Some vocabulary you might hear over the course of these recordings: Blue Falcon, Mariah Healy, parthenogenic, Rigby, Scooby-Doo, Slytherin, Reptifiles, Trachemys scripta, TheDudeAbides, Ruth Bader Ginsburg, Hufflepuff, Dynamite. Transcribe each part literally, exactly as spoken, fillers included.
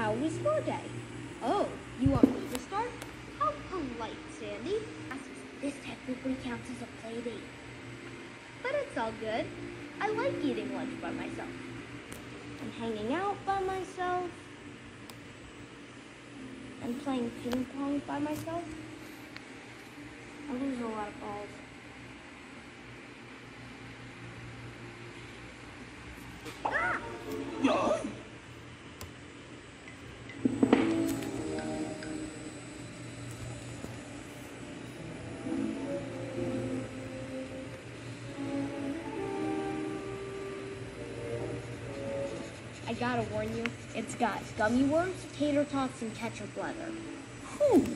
How was your day? Oh, you want me to start? How polite, Sandy. This technically counts as a play date. But it's all good. I like eating lunch by myself. And hanging out by myself. And playing ping pong by myself. I lose a lot of balls. Ah! No! I gotta warn you, it's got gummy worms, tater tots, and ketchup leather. Whew!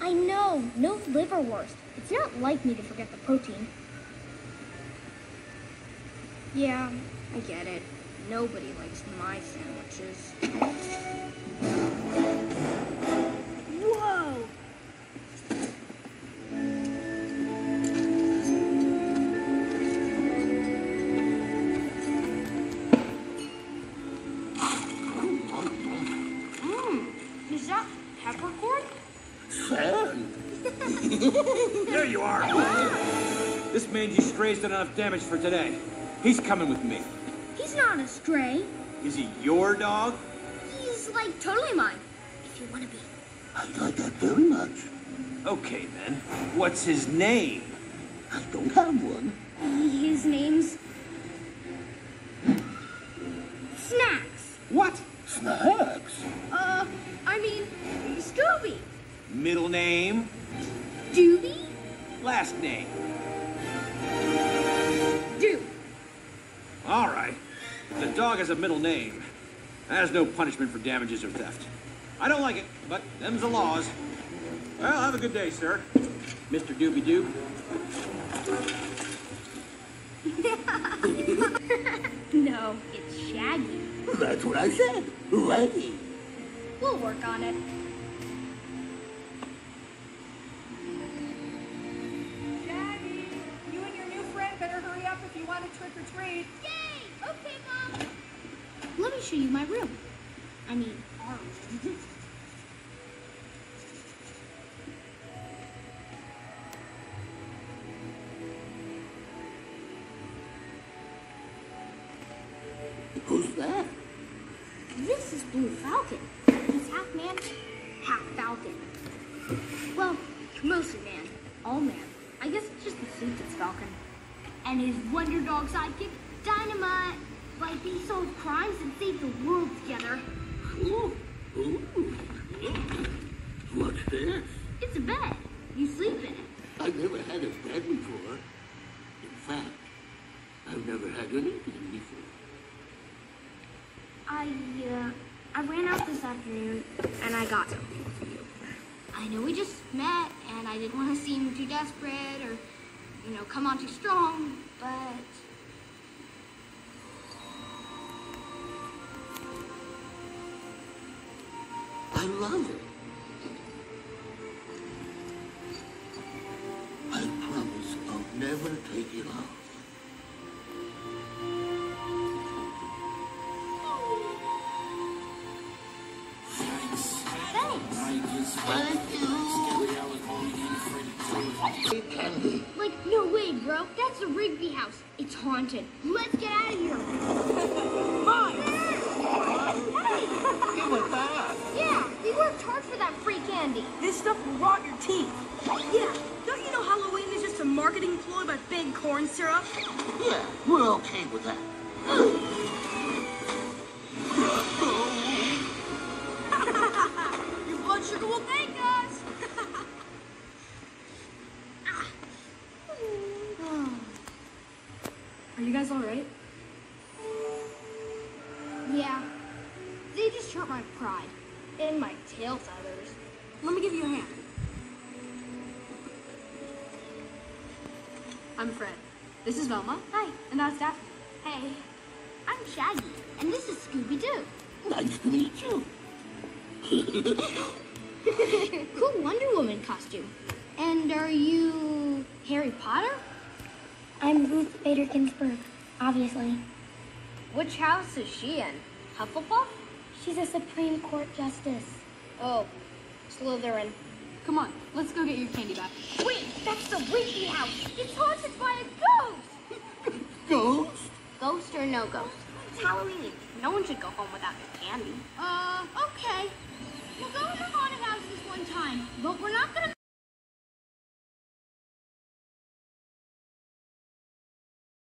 I know, no liverwurst. It's not like me to forget the protein. Yeah, I get it. Nobody likes my sandwiches. Whoa! Mmm, is that peppercorn? There you are! This mangy stray's done enough damage for today. He's coming with me. He's not a stray. Is he your dog? He's like totally mine, if you want to be. I like that very much. Okay then, what's his name? I don't have one. His name's... Snacks. What? Snacks? Uh, I mean, Scooby. Middle name? Doobie? Last name? Doo. All right. The dog has a middle name. That has no punishment for damages or theft. I don't like it, but them's the laws. Well, have a good day, sir. Mister Doobie-Doo. No, it's Shaggy. That's what I said. Ready. We'll work on it. Yay! Okay, Mom! Let me show you my room. I mean, our room. Who's that? This is Blue Falcon. He's half man, half falcon. Well, mostly man. All man. I guess it's just the suit that's falcon. And his wonder dog sidekick, Dynamite. Like, they solve crimes and save the world together. Ooh. Ooh. What's this? It's a bed. You sleep in it. I've never had a bed before. In fact, I've never had anything before. I, uh, I ran out this afternoon, and I got something for you. I know we just met, and I didn't want to seem too desperate or... you know, come on too strong, but... I love it. I promise I'll never take it off. Thanks. Thanks. I just thank you. It can be. No way, bro. That's the Rigby house. It's haunted. Let's get out of here. Mine! Hey! Give it back. Yeah, we worked hard for that free candy. This stuff will rot your teeth. Yeah, don't you know Halloween is just a marketing ploy by big corn syrup? Yeah, we're okay with that. Your blood sugar will thank us. Are you guys all right? Yeah. They just hurt my pride. And my tail feathers. Let me give you a hand. I'm Fred. This is Velma. Hi. And that's Daphne. Hey. I'm Shaggy. And this is Scooby-Doo. Nice to meet you. Cool Wonder Woman costume. And are you... Harry Potter? I'm Ruth Bader Ginsburg, obviously. Which house is she in? Hufflepuff? She's a Supreme Court justice. Oh, Slytherin. Come on, let's go get your candy back. Wait, that's the Rigby house. It's haunted by a ghost. Ghost? Ghost or no ghost? It's Halloween. No one should go home without their candy. Uh, okay. We'll go in the haunted house this one time, but we're not gonna